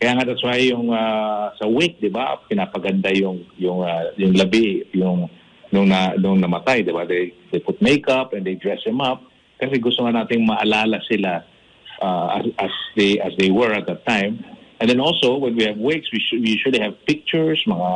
Kaya nga that's why yung uh, sa wake, 'di ba? Pinapaganda yung yung uh, yung labi, yung nung na nung namatay, 'di ba? They, they put makeup and they dress him up kasi gusto nga nating maalala sila uh, as, as they as they were at that time. And then also when we have wakes, we, sh- we usually have pictures, mga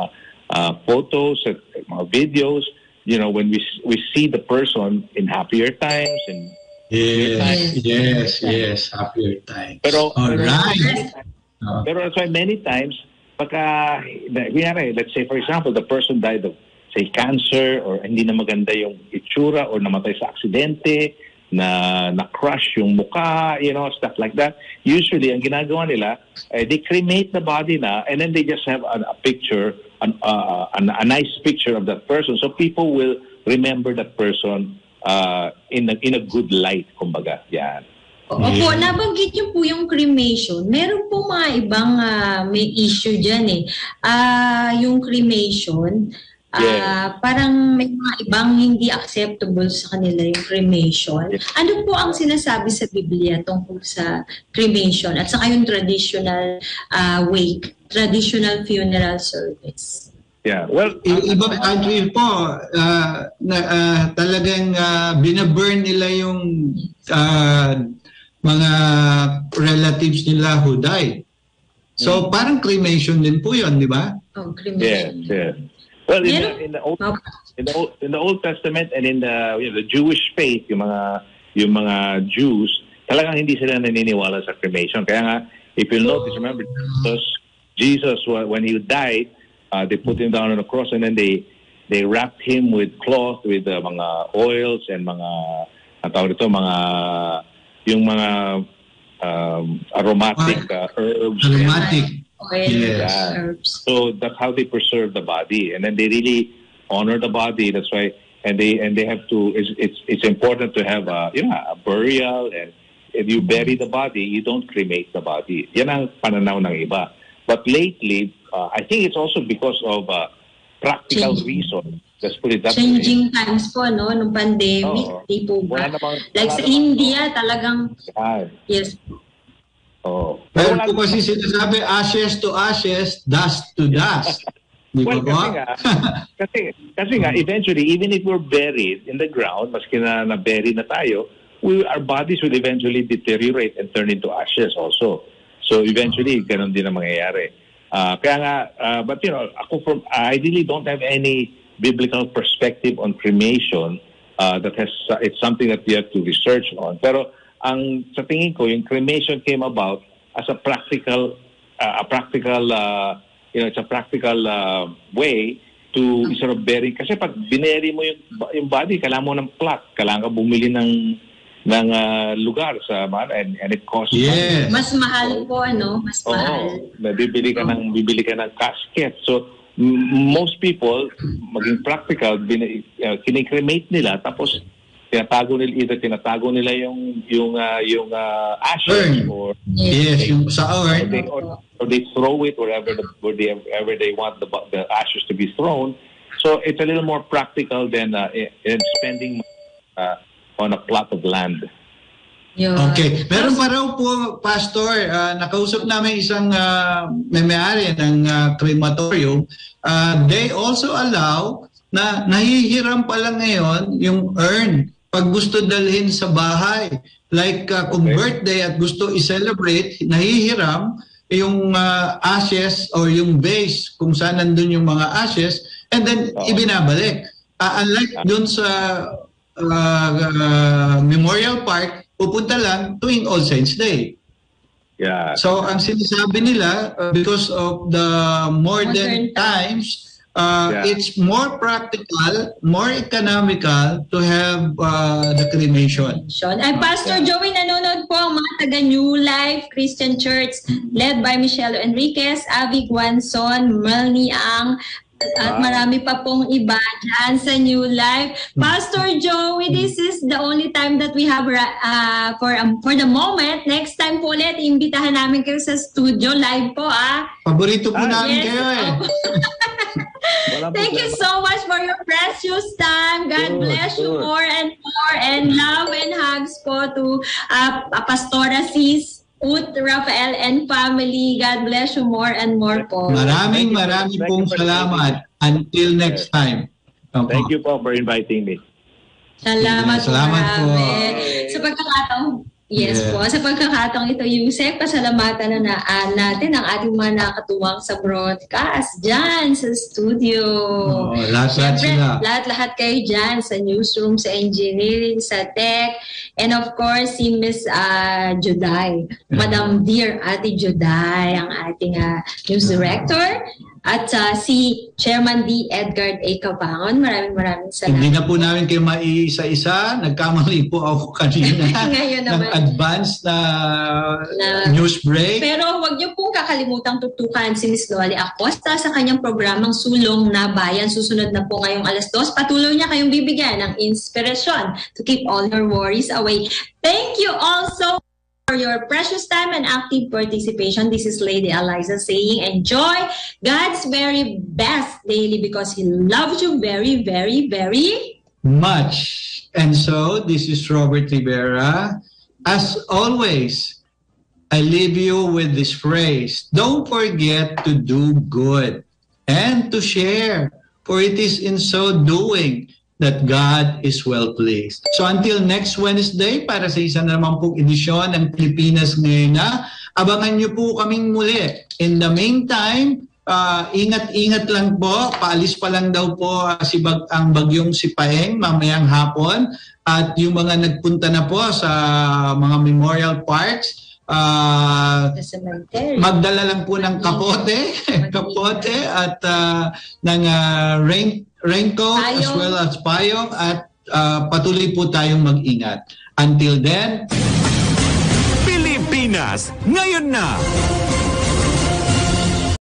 uh, photos, at, mga videos, you know, when we we see the person in happier times and yes, times, yes, times. yes, happier times. Pero, all right. Pero, Uh-huh. Pero that's why many times, pagka, let's say for example, the person died of, say, cancer or hindi na maganda yung itsura or namatay sa aksidente, na na-crush yung mukha, you know, stuff like that. Usually, ang ginagawa nila, eh, they cremate the body na and then they just have a, a picture, an, uh, an, a nice picture of that person. So people will remember that person uh, in, a, in a good light, kumbaga, yan. Opo, yeah. Nabanggit niyo po yung cremation. Meron po mga ibang uh, may issue dyan eh. Uh, yung cremation, uh, yeah. Parang may mga ibang hindi acceptable sa kanila yung cremation. Yeah. Ano po ang sinasabi sa Biblia tungkol sa cremation at saka yung traditional uh, wake, traditional funeral service? Yeah, well, in ibang country po, uh, na, uh, talagang uh, binaburn nila yung uh, mga relatives nila who died. So, mm. parang cremation din po yun, di ba? Oh, cremation. Yeah, yeah. Well, in, yeah. The, in, the old, in the Old in the Old Testament and in the, you know, the Jewish faith, yung mga yung mga Jews, talagang hindi sila naniniwala sa cremation. Kaya nga, if you notice, remember, Jesus, Jesus when he died, uh, they put him down on the cross and then they they wrapped him with cloth, with uh, mga oils and mga, ang tawag ito, mga yung mga um, aromatic uh, herbs. Aromatic. Oils, yes. Herbs. So that's how they preserve the body. And then they really honor the body. That's why, and they and they have to, it's it's, it's important to have a, you know, a burial. And if you bury the body, you don't cremate the body. Yan ang pananaw ng iba. But lately, uh, I think it's also because of uh, practical reasons. Let's put it that Changing way. times po, no? Nung pandemic, oh, di po ba? Namang, like sa India, po. Talagang... God. Yes. Oh. Pero po kasi sinasabi, ashes to ashes, dust to dust. Di well, ba kasi nga, kasi, kasi nga, eventually, even if we're buried in the ground, maski na na-buried na tayo, we, our bodies will eventually deteriorate and turn into ashes also. So eventually, ganun din ang mangyayari. Uh, kaya nga, uh, but you know, ako from, I really don't have any biblical perspective on cremation uh, that has uh, it's something that we have to research on. Pero ang sa tingin ko, yung cremation came about as a practical, uh, a practical, uh, you know, it's a practical uh, way to sort of bury. Kasi pag bineri mo yung, yung body, kailangan mo ng plot, kailangan ka bumili ng ng uh, lugar sa man and, and it costs yes. Mas mahal po, ano? Mas oh, mahal. Bibili ka oh. ng bibili ka ng casket. So most people, maging practical, bin, uh, kinikremate nila, tapos tinatago nila, either tinatago nila yung yung uh, yung uh, ashes or yes, they, yung sa or, or, or they throw it wherever the, wherever they want the, the ashes to be thrown. So it's a little more practical than uh, in spending uh, on a plot of land. Yeah. Okay. Meron pa raw po, Pastor, uh, nakausap namin isang uh, may-ari ng uh, crematorium. Uh, they also allow na nahihiram pa lang ngayon yung urn pag gusto dalhin sa bahay. Like uh, kung okay. birthday at gusto i-celebrate, nahihiram yung uh, ashes or yung vase kung saan nandun yung mga ashes and then oh. ibinabalik. Uh, unlike dun sa uh, uh, Memorial Park, pupunta lang tuwing All Saints Day. Yeah. So ang sinasabi nila uh, because of the modern times, uh, yeah. it's more practical, more economical to have uh, the cremation. Ay, Pastor Joey, nanonood po ang mga taga New Life Christian Church led by Michelle Enriquez, Avi Guanson, Melny Ang, at marami pa pong iba dyan sa New Life. Pastor Joey, this is the only time that we have uh, for um, for the moment. Next time po ulit, imbitahan namin kayo sa studio. Live po, ah. Paborito po ah, namin yes. kayo, eh. Thank you so much for your precious time. God sure, bless sure. you more and more. And love and hugs po to uh, Pastora Sis. Ut Rafael and family. God bless you more and more po. Maraming maraming pong salamat. Until next time. Thank, Thank you po for inviting me. Salamat, yeah, salamat po. Sa pagkakataon. Yes yeah. po. Sa pagkakataong ito, Yusef, pasalamatan na naan natin ang ating mga nakatuwang sa broadcast dyan sa studio. Oh, lahat-lahat sila. Lahat-lahat kayo dyan sa newsroom, sa engineering, sa tech, and of course, si Miss uh, Juday. Yeah. Madam Dear Ate Juday, ang ating uh, news director. At uh, si Chairman D. Edgar A. Cabangon, maraming maraming salamat. Hindi na po namin kayo maiisa-isa. Nagkamali po ako kanina. Ngayon naman. Ng advance na, na news break. Pero huwag niyo pong kakalimutang tutukan si Miss Loli Acosta sa kanyang programang Sulong na Bayan. Susunod na po ngayong alas dos. Patuloy niya kayong bibigyan ng inspiration to keep all your worries away. Thank you also for your precious time and active participation. This is Lady Eliza saying enjoy God's very best daily because He loves you very, very, very much. And so this is Robert Rivera. As always, I leave you with this phrase. Don't forget to do good and to share, for it is in so doing that God is well pleased. So until next Wednesday, para sa isa na naman pong edisyon ng Pilipinas Ngayon Na, abangan nyo po kaming muli. In the meantime, uh, ingat-ingat lang po. Paalis pa lang daw po uh, si bag- ang bagyong si Paeng mamayang hapon. At yung mga nagpunta na po sa mga memorial parks, Uh, magdala lang po ng kapote, kapote at uh, ng uh, rain, raincoat payong, as well as payong, at uh, patuloy po tayong mag-ingat. Until then, Pilipinas Ngayon Na!